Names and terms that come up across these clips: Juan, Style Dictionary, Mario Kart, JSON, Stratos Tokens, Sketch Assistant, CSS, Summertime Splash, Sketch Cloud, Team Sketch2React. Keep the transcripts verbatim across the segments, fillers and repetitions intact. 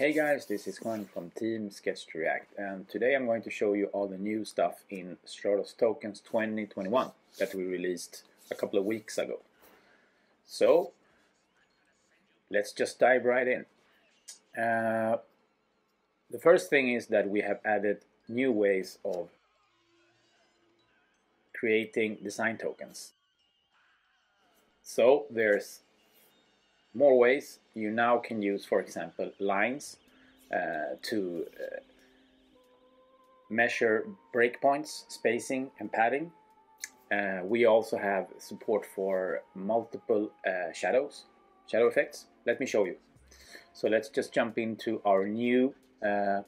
Hey guys, this is Juan from Team Sketch to React, and today I'm going to show you all the new stuff in Stratos Tokens twenty twenty-one that we released a couple of weeks ago. So let's just dive right in. Uh, the first thing is that we have added new ways of creating design tokens. So there's more ways. You now can use, for example, lines uh, to uh, measure breakpoints, spacing and padding. Uh, we also have support for multiple uh, shadows, shadow effects. Let me show you. So let's just jump into our new, uh,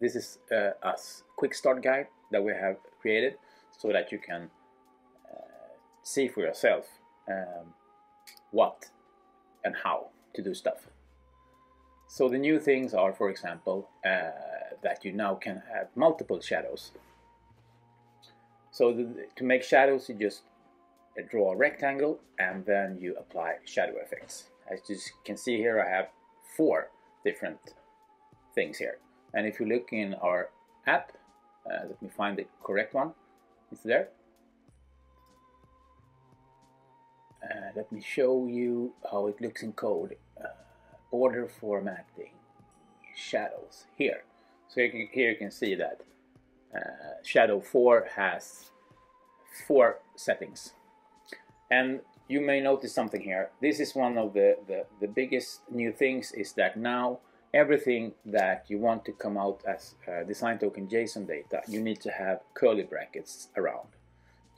this is uh, us, quick start guide that we have created so that you can uh, see for yourself um, what and how to do stuff. So the new things are, for example, uh, that you now can have multiple shadows. So the, to make shadows, you just draw a rectangle and then you apply shadow effects. As you can see here, I have four different things here. And if you look in our app, uh, let me find the correct one. It's there. Uh, let me show you how it looks in code. Uh, order formatting, shadows, here. So you can, here you can see that uh, shadow four has four settings. And you may notice something here. This is one of the, the, the biggest new things, is that now everything that you want to come out as uh, design token JSON data, you need to have curly brackets around,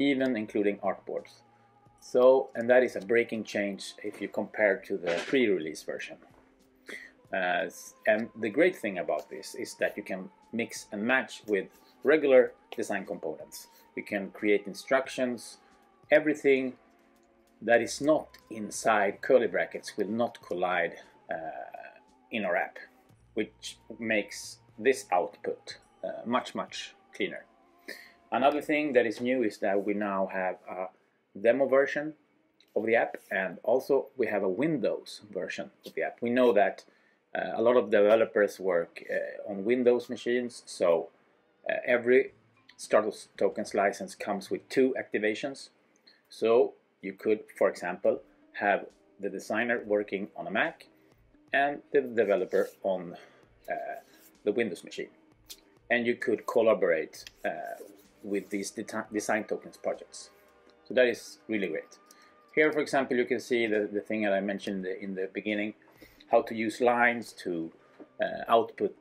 even including artboards. So, and that is a breaking change if you compare to the pre-release version. Uh, and the great thing about this is that you can mix and match with regular design components. You can create instructions. Everything that is not inside curly brackets will not collide uh, in our app, which makes this output uh, much, much cleaner. Another thing that is new is that we now have a demo version of the app, and also we have a Windows version of the app. We know that uh, a lot of developers work uh, on Windows machines, so uh, every Stratos Tokens license comes with two activations. So you could, for example, have the designer working on a Mac and the developer on uh, the Windows machine, and you could collaborate uh, with these design tokens projects. So that is really great. Here, for example, you can see the, the thing that I mentioned in the beginning, how to use lines to uh, output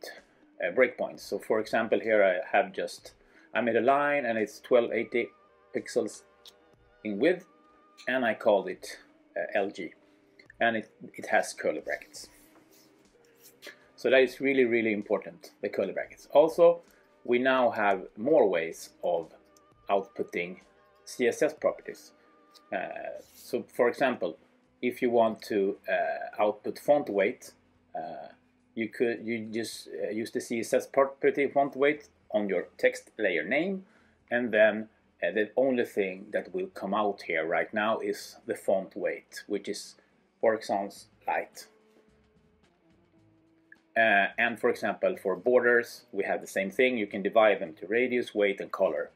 uh, breakpoints. So for example, here I have just, I made a line and it's twelve eighty pixels in width, and I called it uh, L G, and it, it has curly brackets. So that is really, really important, the curly brackets. Also, we now have more ways of outputting C S S properties. Uh, so for example, if you want to uh, output font weight, uh, you could you just uh, use the C S S property font weight on your text layer name, and then uh, the only thing that will come out here right now is the font weight, which is, for example, light. Uh, and for example, for borders, we have the same thing. You can divide them to radius, weight and color.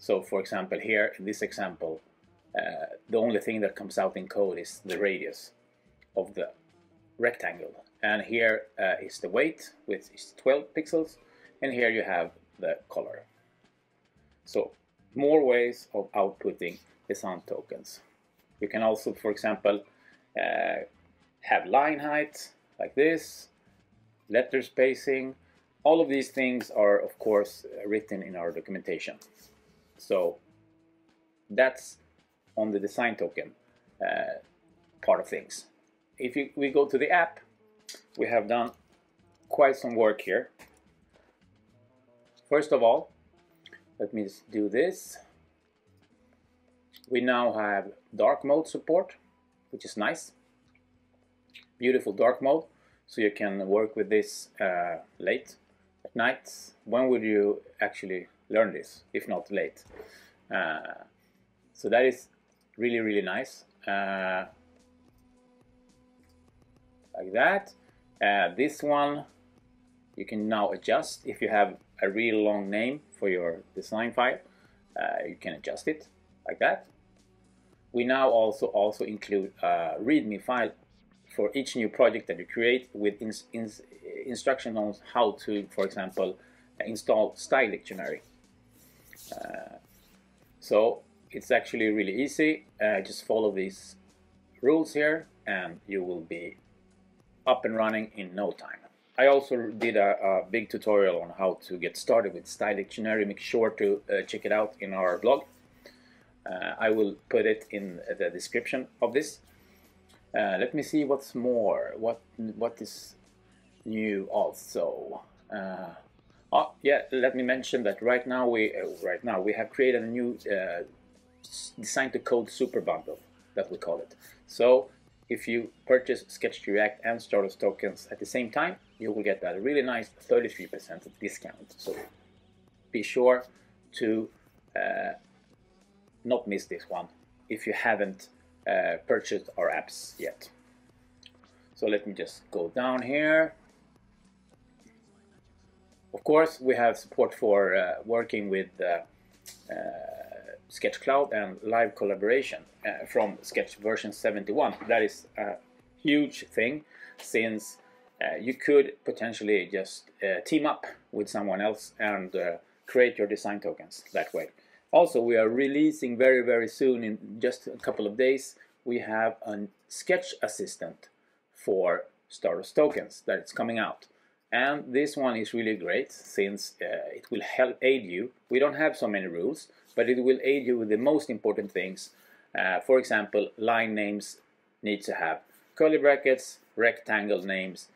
So for example, here in this example, uh, the only thing that comes out in code is the radius of the rectangle. And here uh, is the weight, which is twelve pixels. And here you have the color. So more ways of outputting design tokens. You can also, for example, uh, have line height like this, letter spacing. All of these things are, of course, written in our documentation. So that's on the design token uh, part of things. If you, we go to the app, we have done quite some work here. First of all, let me do this. We now have dark mode support, which is nice. Beautiful dark mode, so you can work with this uh, late at night. When would you actually learn this, if not late? Uh, so that is really, really nice. Uh, like that. Uh, this one you can now adjust. If you have a really long name for your design file, uh, you can adjust it like that. We now also also include a README file for each new project that you create, with ins ins instruction on how to, for example, install Style Dictionary. Uh, so it's actually really easy. Uh, just follow these rules here and you will be up and running in no time. I also did a, a big tutorial on how to get started with Style Dictionary. Make sure to uh, check it out in our blog. Uh, I will put it in the description of this. Uh, let me see what's more. What what is new also? Uh, oh yeah, let me mention that right now we uh, right now we have created a new uh, design to code super bundle that we call it. So if you purchase Sketch two React and Stratos tokens at the same time, you will get that really nice thirty-three percent discount. So be sure to uh, not miss this one if you haven't uh, purchased our apps yet. So let me just go down here. Of course, we have support for uh, working with uh, uh, Sketch Cloud and live collaboration uh, from Sketch version seventy-one. That is a huge thing, since uh, you could potentially just uh, team up with someone else and uh, create your design tokens that way. Also, we are releasing very, very soon, in just a couple of days, we have a Sketch Assistant for Stratos tokens that is coming out. And this one is really great, since uh, it will help aid you. We don't have so many rules, but it will aid you with the most important things. Uh, for example, line names need to have curly brackets, rectangle names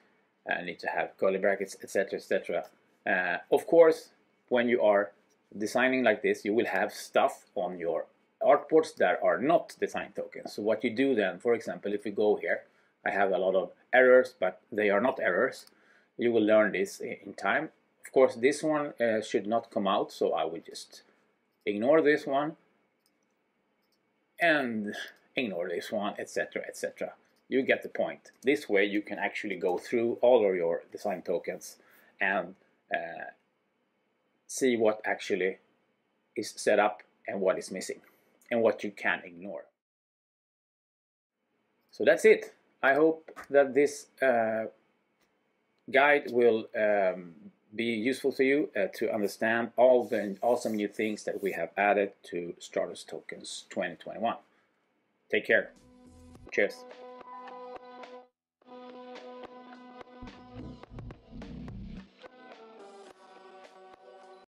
uh, need to have curly brackets, et cetera, et cetera. Uh, of course, when you are designing like this, you will have stuff on your artboards that are not design tokens. So what you do then, for example, if you go here, I have a lot of errors, but they are not errors. You will learn this in time. Of course, this one uh, should not come out, so I will just ignore this one and ignore this one, et cetera, et cetera. You get the point. This way you can actually go through all of your design tokens and uh, see what actually is set up and what is missing and what you can ignore. So that's it. I hope that this uh, guide will um, be useful to you uh, to understand all the awesome new things that we have added to Stratos Tokens twenty twenty-one. Take care. Cheers.